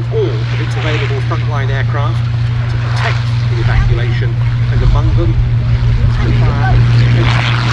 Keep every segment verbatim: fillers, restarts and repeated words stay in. to all of its available frontline aircraft to protect the evacuation, and among them, Spitfire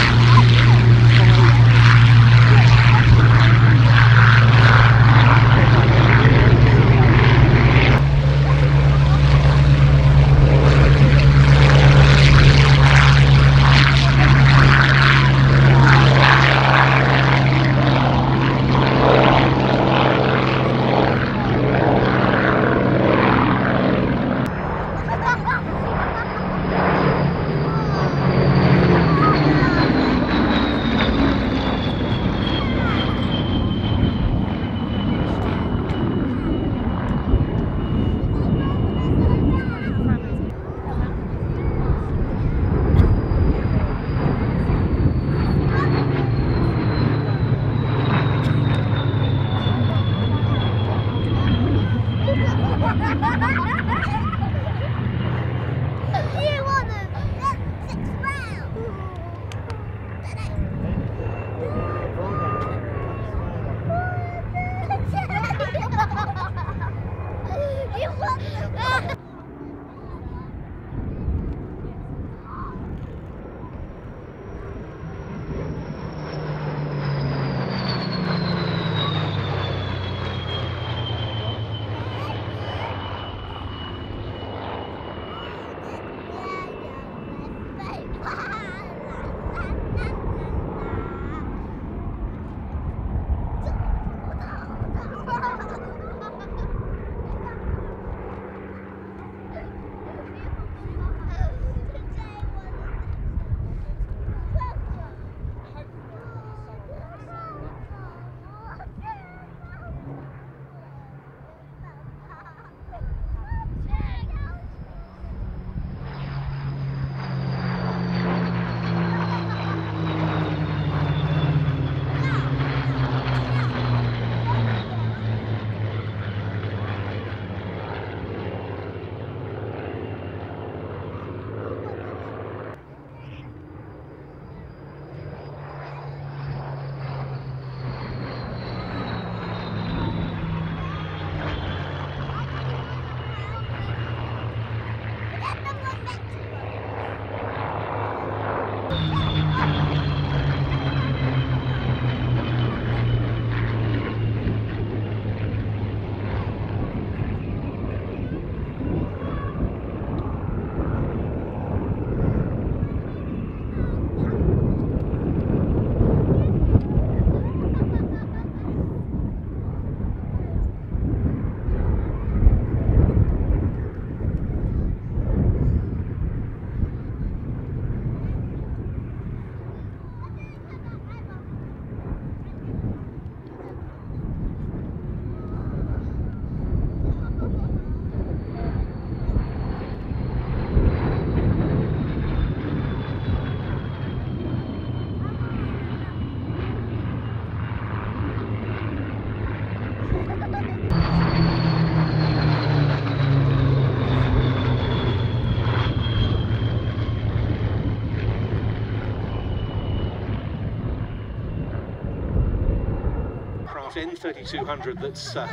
N thirty-two hundred that's uh,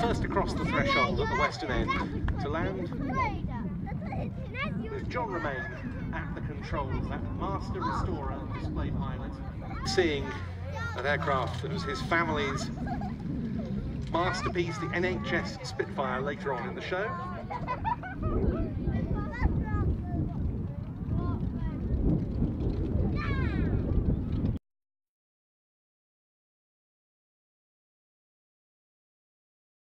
first across the threshold at the western end to land, with John Romaine at the controls, that master restorer and display pilot, seeing an aircraft that was his family's masterpiece, the N H S Spitfire, later on in the show.